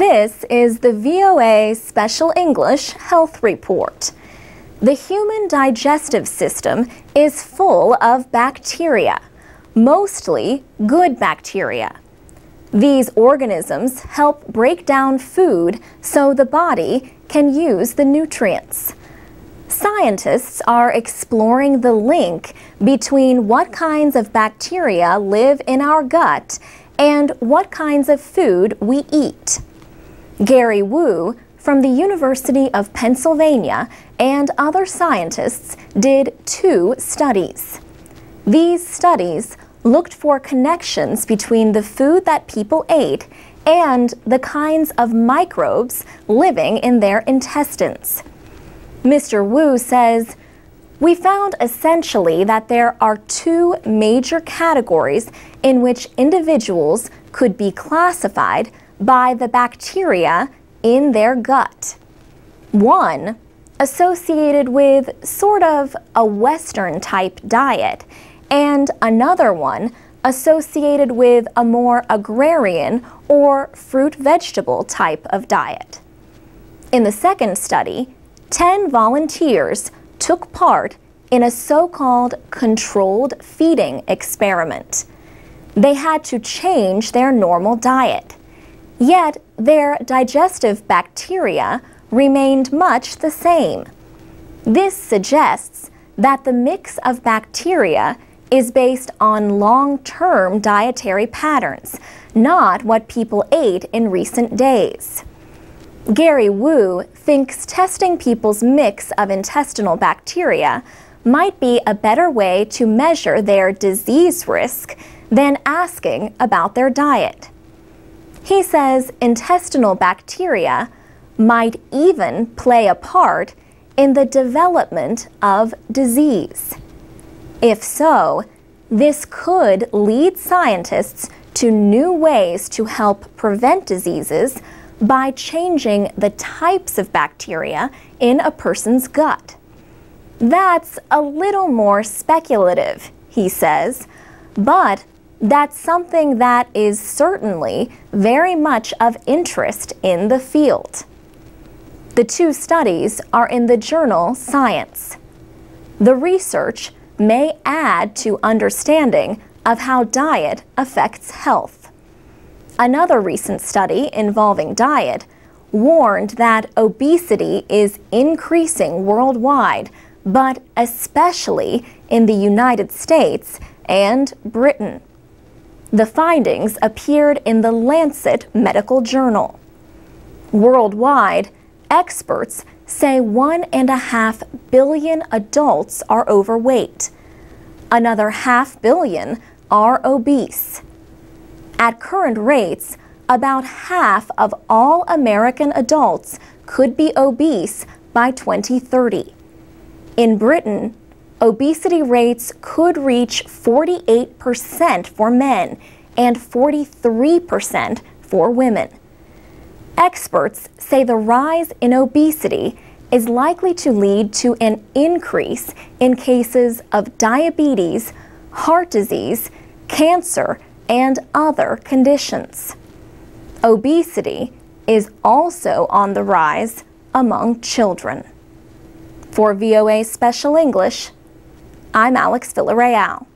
This is the VOA Special English Health Report. The human digestive system is full of bacteria, mostly good bacteria. These organisms help break down food so the body can use the nutrients. Scientists are exploring the link between what kinds of bacteria live in our gut and what kinds of food we eat. Gary Wu from the University of Pennsylvania and other scientists did 2 studies. These studies looked for connections between the food that people ate and the kinds of microbes living in their intestines. Mr. Wu says, "We found essentially that there are 2 major categories in which individuals could be classified by the bacteria in their gut. One, associated with sort of a Western type diet, and another one associated with a more agrarian or fruit-vegetable type of diet." In the second study, 10 volunteers took part in a so-called controlled feeding experiment. They had to change their normal diet, yet their digestive bacteria remained much the same. This suggests that the mix of bacteria is based on long-term dietary patterns, not what people ate in recent days. Gary Wu thinks testing people's mix of intestinal bacteria might be a better way to measure their disease risk than asking about their diet. He says intestinal bacteria might even play a part in the development of disease. If so, this could lead scientists to new ways to help prevent diseases by changing the types of bacteria in a person's gut. That's a little more speculative, he says, but that's something that is certainly very much of interest in the field. The 2 studies are in the journal Science. The research may add to understanding of how diet affects health. Another recent study involving diet warned that obesity is increasing worldwide, but especially in the United States and Britain. The findings appeared in the Lancet medical journal. Worldwide, experts say 1.5 billion adults are overweight. Another 500 million are obese. At current rates, about half of all American adults could be obese by 2030. In Britain, obesity rates could reach 48% for men and 43% for women. Experts say the rise in obesity is likely to lead to an increase in cases of diabetes, heart disease, cancer, and other conditions. Obesity is also on the rise among children. For VOA Special English, I'm Alex Villarreal.